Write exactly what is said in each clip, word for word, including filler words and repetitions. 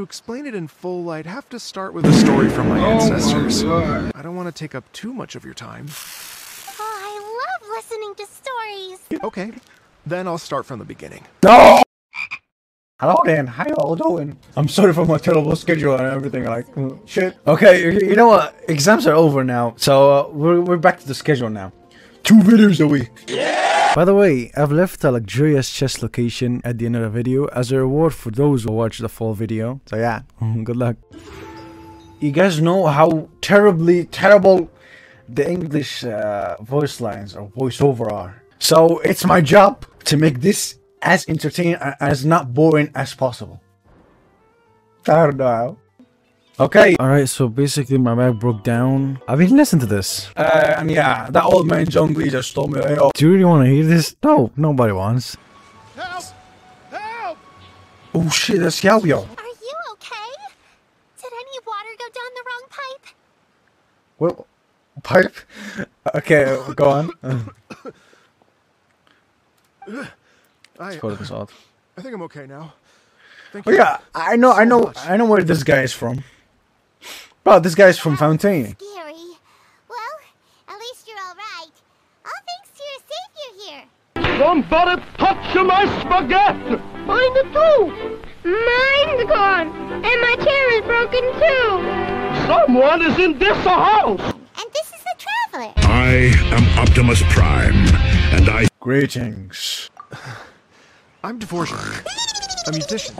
To explain it in full, I'd have to start with a story from my ancestors. Oh my I don't want to take up too much of your time. Oh, I love listening to stories. Okay, then I'll start from the beginning. No! Hello Dan, how y'all doing? I'm sorry for my terrible schedule and everything, like, shit. Okay, you know what? Exams are over now, so uh, we're, we're back to the schedule now. Two videos a week. Yeah! By the way, I've left a luxurious chest location at the end of the video as a reward for those who watch the full video. So yeah, good luck. You guys know how terribly terrible the English uh, voice lines or voiceover are. So it's my job to make this as entertaining and as not boring as possible. Now. Okay. Alright, so basically my bag broke down. I mean, listen to this. Uh, and yeah, that old man Zhongli just told me, oh. Do you really want to hear this? No, nobody wants. Help! Help! Oh shit, that's Yao Yao. Are you okay? Did any water go down the wrong pipe? Well, pipe? Okay, go on. I, uh, I think I'm okay now. Thank oh you. Yeah, I know, I know, I know where this guy is from. Bro, this guy is from Fontaine. Scary. Well, at least you're all right. All thanks to your savior here. Somebody touch my spaghetti. Mine too. Mine's gone, and my chair is broken too. Someone is in this house. And this is the traveler. I am Optimus Prime, and I. Greetings. I'm Dvorak, a musician.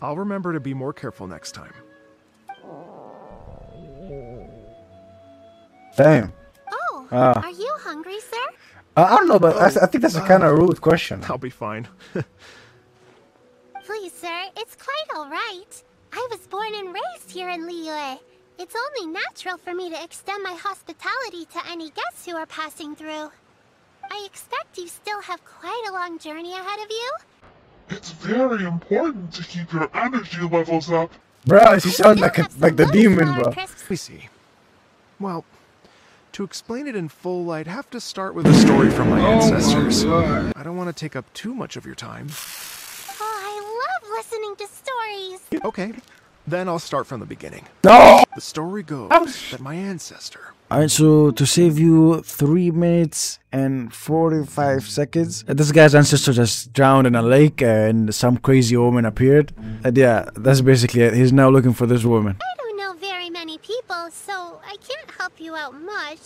I'll remember to be more careful next time. Damn. Oh, uh, are you hungry, sir? I don't know, but oh, I, th I think that's a kind of uh, rude question. I'll be fine. Please, sir, it's quite all right. I was born and raised here in Liyue. It's only natural for me to extend my hospitality to any guests who are passing through. I expect you still have quite a long journey ahead of you. It's very important to keep your energy levels up. Bruh, she sounds like, a, like the demon, bro. Let me see. Well, to explain it in full, I'd have to start with a story from my ancestors. Oh my I don't want to take up too much of your time. Oh, I love listening to stories. Okay, then I'll start from the beginning. No! The story goes that my ancestor... Alright, so to save you three minutes and forty-five seconds, this guy's ancestor just drowned in a lake and some crazy woman appeared. And yeah, that's basically it. He's now looking for this woman. I don't know very many people, so I can't help you out much.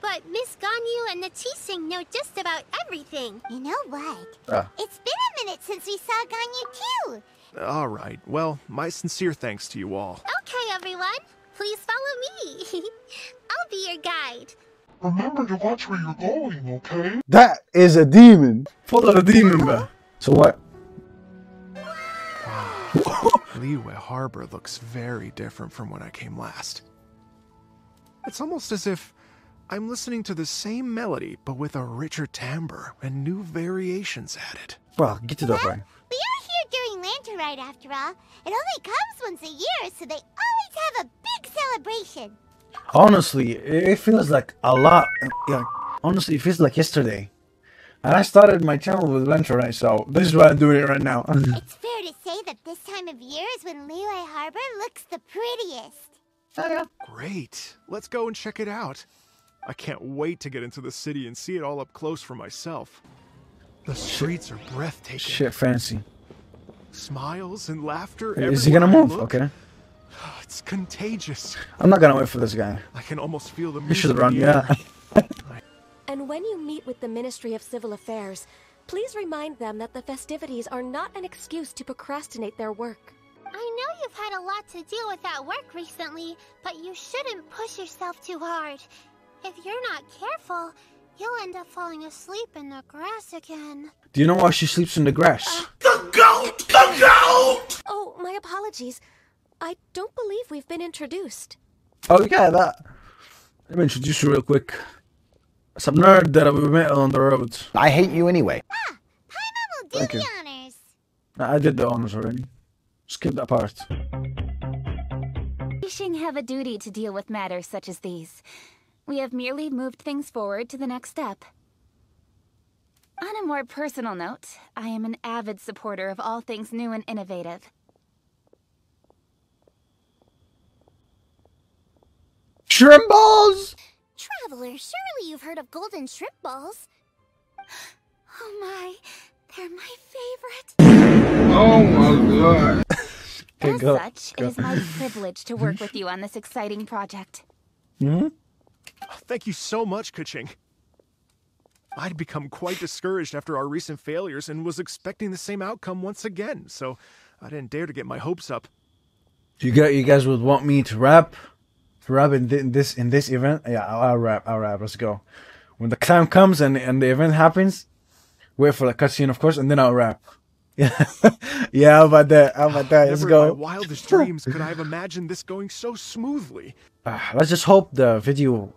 But Miss Ganyu and the Keqing know just about everything. You know what? Uh. It's been a minute since we saw Ganyu too. Alright, well, my sincere thanks to you all. Okay, everyone. Please follow me. I'll be your guide. Remember to watch where you're going, okay? That is a demon. Full of a demon, man. So what? Wow. Liyue Harbor looks very different from when I came last. It's almost as if I'm listening to the same melody, but with a richer timbre and new variations added. Well, get to the point. Well, we are here during Lantern Rite, after all. It only comes once a year, so they always have a big celebration. Honestly, it feels like a lot. Like, honestly, it feels like yesterday. And I started my channel with Lantern Rite, so this is why I'm doing it right now. It's fair to say that this time of year is when Liyue Harbor looks the prettiest. Oh, yeah. Great. Let's go and check it out. I can't wait to get into the city and see it all up close for myself. The streets are breathtaking. Shit, fancy. Smiles and laughter. Is he gonna move? Okay. It's contagious. I'm not gonna wait for this guy. I can almost feel the. You should run, yeah. And when you meet with the Ministry of Civil Affairs, please remind them that the festivities are not an excuse to procrastinate their work. I know you've had a lot to do with that work recently, but you shouldn't push yourself too hard. If you're not careful, you'll end up falling asleep in the grass again. Do you know why she sleeps in the grass? Uh, the goat! The goat! Oh, my apologies. I don't believe we've been introduced. Oh yeah, that. Let me introduce you real quick. Some nerd that we met on the road. I hate you anyway. Ah, Paimon will do Thank the you. honors. I did the honors already. Skip that part. Keqing have a duty to deal with matters such as these. We have merely moved things forward to the next step. On a more personal note, I am an avid supporter of all things new and innovative. Shrimp balls? Traveler, surely you've heard of golden shrimp balls. Oh my, they're my favorite. Oh my god. As go, such, go. It is my privilege to work with you on this exciting project. Mm-hmm. Thank you so much, Keqing. I'd become quite discouraged after our recent failures and was expecting the same outcome once again, so I didn't dare to get my hopes up. You got, you guys would want me to rap, to rap in, th in this in this event? Yeah, I'll, I'll rap. I'll rap. Let's go. When the time comes and and the event happens, wait for the cutscene, of course, and then I'll rap. Yeah, yeah. How about that? How about that? Let's go. Never in my wildest dreams could I have imagined this going so smoothly. Uh, let's just hope the video.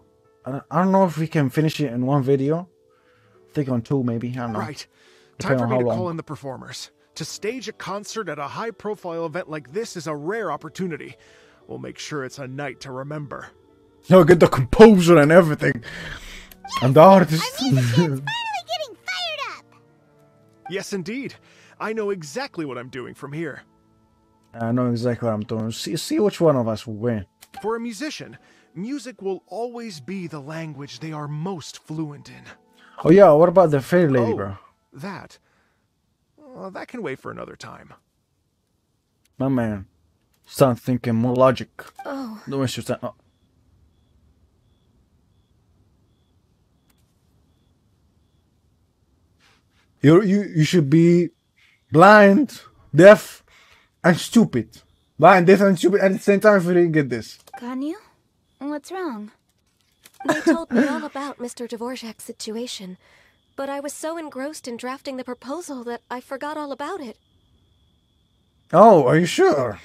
I, I don't know if we can finish it in one video. Think on two, maybe. I don't know. Right. Depending time for me to long. call in the performers. To stage a concert at a high-profile event like this is a rare opportunity. We'll make sure it's a night to remember. No, get the composer and everything. Yes, and the artist. Our musician's finally getting fired up. Yes, indeed. I know exactly what I'm doing from here. I know exactly what I'm doing. See, see which one of us will win. For a musician, music will always be the language they are most fluent in. Oh yeah, what about the fairy lady, oh, bro? That. Well, that can wait for another time. My man, start thinking more logic. Oh. No issues. Oh. You you you should be blind, deaf, and stupid. Blind, deaf, and stupid at the same time. If you didn't get this, Ganyu, what's wrong? They told me all about Mister Dvorak's situation. But I was so engrossed in drafting the proposal that I forgot all about it. Oh, are you sure?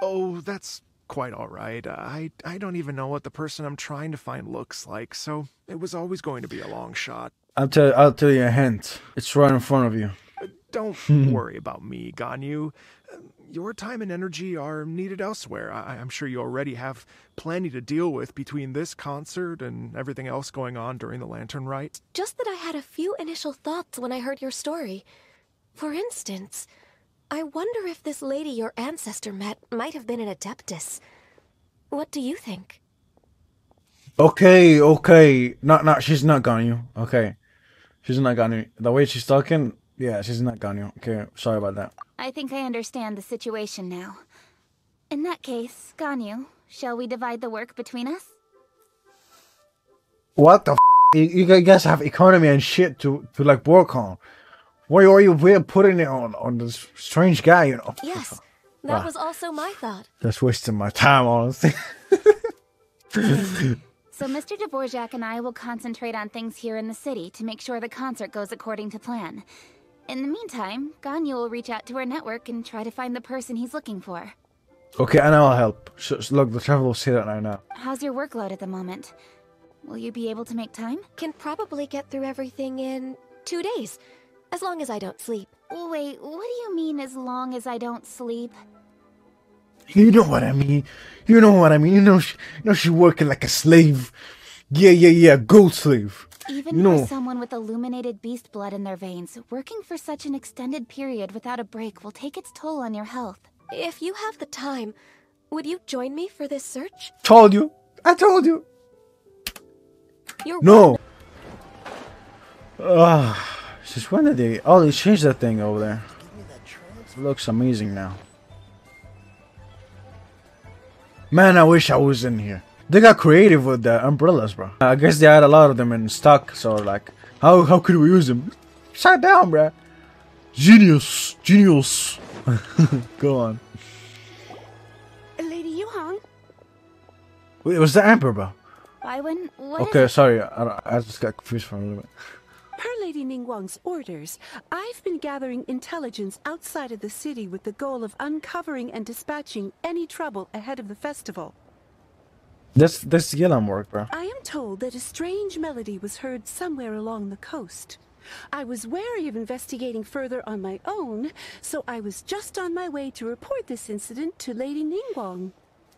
Oh, that's quite all right. I, I don't even know what the person I'm trying to find looks like, so it was always going to be a long shot. I'll tell, I'll tell you a hint. It's right in front of you. Don't worry about me, Ganyu. Your time and energy are needed elsewhere. I, I'm sure you already have plenty to deal with between this concert and everything else going on during the Lantern Rite. Just that I had a few initial thoughts when I heard your story. For instance, I wonder if this lady your ancestor met might have been an adeptus. What do you think? Okay, okay. Not, not, she's not Ganyu. Okay. She's not Ganyu. The way she's talking, yeah, she's not Ganyu. Okay, sorry about that. I think I understand the situation now. In that case, Ganyu, shall we divide the work between us? What the f***? You, you guys have economy and shit to, to like, work on. Why are you putting it on, on this strange guy, you know? Yes, that wow. was also my thought. That's wasting my time, honestly. So Mister Dvorak and I will concentrate on things here in the city to make sure the concert goes according to plan. In the meantime, Ganyu will reach out to her network and try to find the person he's looking for. Okay, and I'll help. So, look, the travel will see that right now. How's your workload at the moment? Will you be able to make time? Can probably get through everything in two days, as long as I don't sleep. Wait, what do you mean, as long as I don't sleep? You know what I mean. You know what I mean. You know, she, you know she's working like a slave. Yeah, yeah, yeah, gold slave. Even you know, for someone with illuminated beast blood in their veins, working for such an extended period without a break will take its toll on your health. If you have the time, would you join me for this search? Told you. I told you. You're no. Ah, uh, since when did they? Oh, they changed that thing over there. It looks amazing now. Man, I wish I was in here. They got creative with the umbrellas, bro. I guess they had a lot of them in stock, so like, how how could we use them? Shut down, bro. Genius, genius. Go on. Lady Yuhong. Wait, it was the emperor, bro. Byron, what okay, sorry, I, I just got confused for a little bit. Per Lady Ningguang's orders, I've been gathering intelligence outside of the city with the goal of uncovering and dispatching any trouble ahead of the festival. This, this Yelan work, bro. I am told that a strange melody was heard somewhere along the coast. I was wary of investigating further on my own, so I was just on my way to report this incident to Lady Ningguang.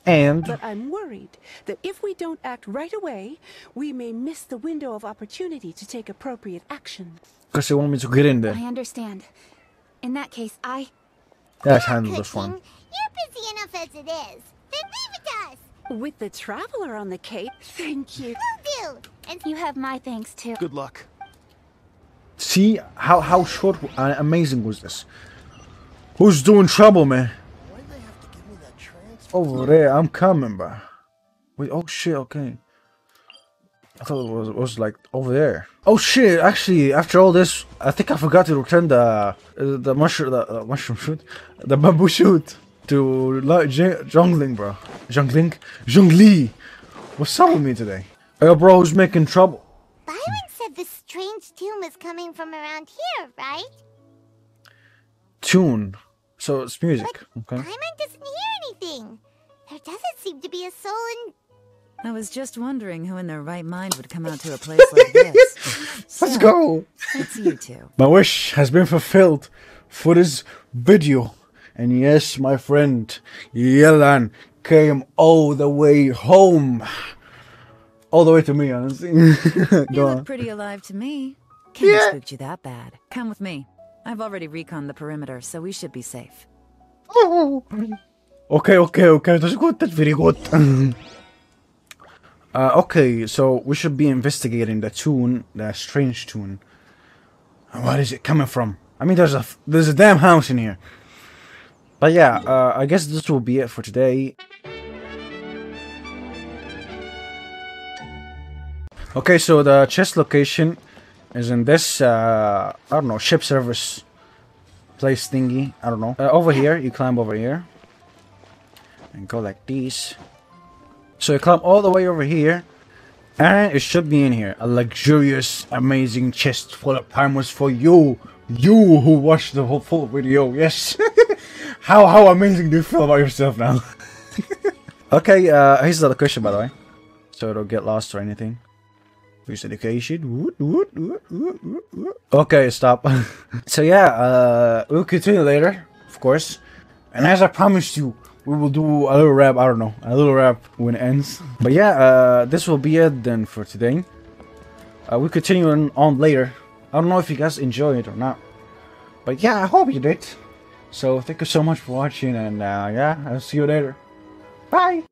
And? But I'm worried that if we don't act right away, we may miss the window of opportunity to take appropriate action. Because they want me to get in there. I understand. In that case, I... Let's handle this one. You're busy enough as it is. Then leave it to us. With the traveler on the cape, thank you. Will do. And you have my thanks too. Good luck. See how how short and amazing was this. Who's doing trouble, man? Why did they have to give me that transfer? Over there, I'm coming, bro. Wait, oh shit, okay. I thought it was, it was like over there. Oh shit! Actually, after all this, I think I forgot to return the uh, the mushroom, the uh, mushroom shoot, the bamboo shoot to like Zhongling, bro. Zhongling, Zhongli. What's up with me today? Hey, bro, who's making trouble? Byron said this strange tune was coming from around here, right? Tune. So it's music. But okay. Byron doesn't hear anything. There doesn't seem to be a soul in. I was just wondering who in their right mind would come out to a place like this. So, let's go! It's you two. My wish has been fulfilled for this video. And yes, my friend Yelan came all the way home. All the way to me, honestly. You look pretty alive to me. Can't yeah. spook you that bad. Come with me. I've already reconned the perimeter, so we should be safe. Oh. Okay, okay, okay. That's good. That's very good. Uh, okay, so we should be investigating the tune, the strange tune. Where is it coming from? I mean, there's a there's a damn house in here. But yeah, uh, I guess this will be it for today. Okay, so the chest location is in this uh, I don't know, ship service place thingy. I don't know. Uh, over here, you climb over here and go like this. So you climb all the way over here, and it should be in here. A luxurious, amazing chest full of diamonds for you. You who watched the whole full video, yes. how how amazing do you feel about yourself now? Okay, uh, here's the location, by the way. So it'll get lost or anything. Here's the location. Okay, stop. So yeah, uh, we'll continue later, of course. And as I promised you, we will do a little rap, I don't know, a little rap when it ends. But yeah, uh, this will be it then for today. Uh, we'll continue on, on later. I don't know if you guys enjoy it or not. But yeah, I hope you did. So thank you so much for watching, and uh, yeah, I'll see you later. Bye!